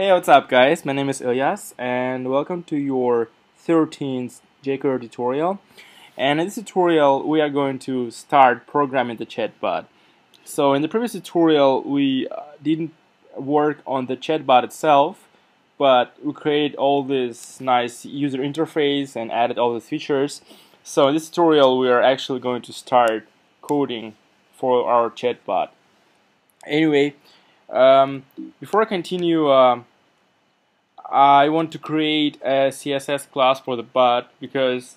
Hey, what's up guys? My name is Ilias and welcome to your 13th jQuery tutorial. And in this tutorial we are going to start programming the chatbot. So in the previous tutorial we didn't work on the chatbot itself, but we created all this nice user interface and added all these features. So in this tutorial we are actually going to start coding for our chatbot. Anyway, before I continue, I want to create a CSS class for the bot, because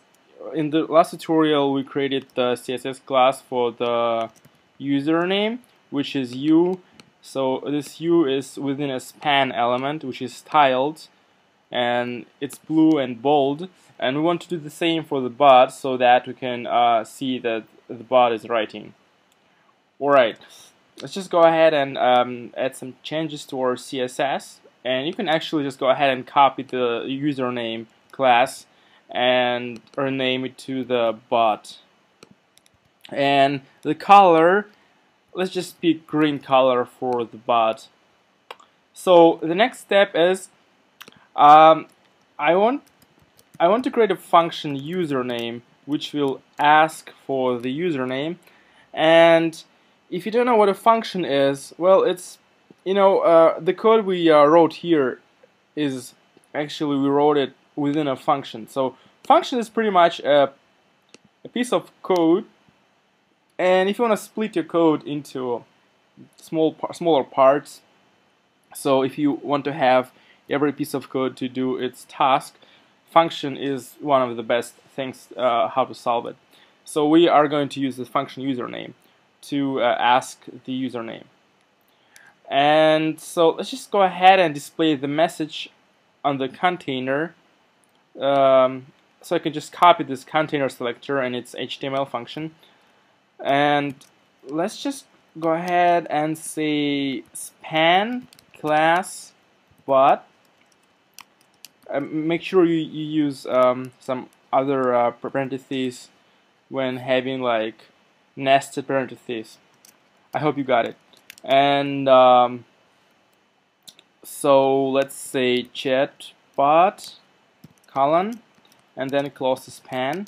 in the last tutorial we created the CSS class for the username, which is u. So this u is within a span element which is styled, and it's blue and bold, and we want to do the same for the bot so that we can see that the bot is writing. Alright, let's just go ahead and add some changes to our CSS, and you can actually just go ahead and copy the username class and rename it to the bot. And the color, let's just pick green color for the bot. So the next step is I want to create a function username which will ask for the username. And if you don't know what a function is, well, it's, you know, the code we wrote here is actually we wrote it within a function. So function is pretty much a piece of code, and if you want to split your code into smaller parts, so if you want to have every piece of code to do its task, function is one of the best things how to solve it. So we are going to use the function username to ask the username. And so let's just go ahead and display the message on the container. So I can just copy this container selector and its HTML function, and let's just go ahead and say span class bot. Make sure you use some other parentheses when having like nested parentheses. I hope you got it. And so let's say chatbot colon, and then close the span,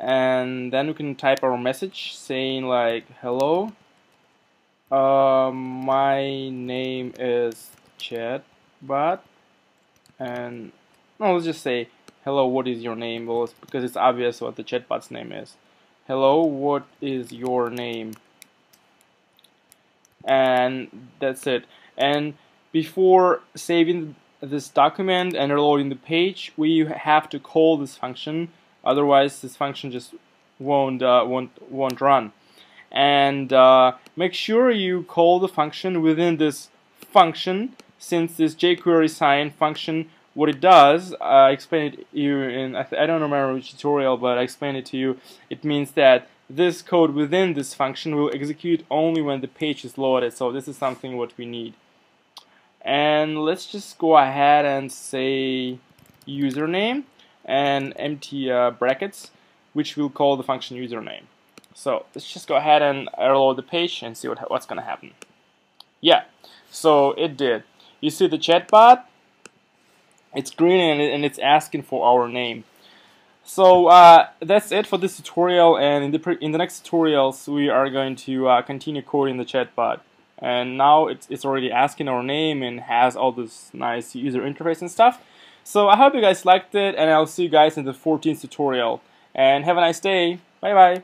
and then we can type our message saying like, hello, my name is chatbot, and no, let's just say hello, what is your name? Well, it's because it's obvious what the chatbot's name is. Hello, what is your name? And that's it. And before saving this document and reloading the page, we have to call this function, otherwise this function just won't run. And make sure you call the function within this function, since this jQuery sign function, what it does, I explained it to you in, I don't remember which tutorial, but I explained it to you. It means that this code within this function will execute only when the page is loaded, so this is something what we need. And let's just go ahead and say username and empty brackets, which will call the function username. So let's just go ahead and reload the page and see what's gonna happen. Yeah, so it did. You see the chatbot? It's green and it's asking for our name. So that's it for this tutorial, and in the next tutorials we are going to continue coding the chatbot. And now it's already asking our name and has all this nice user interface and stuff. So I hope you guys liked it, and I'll see you guys in the 14th tutorial. And have a nice day. Bye bye.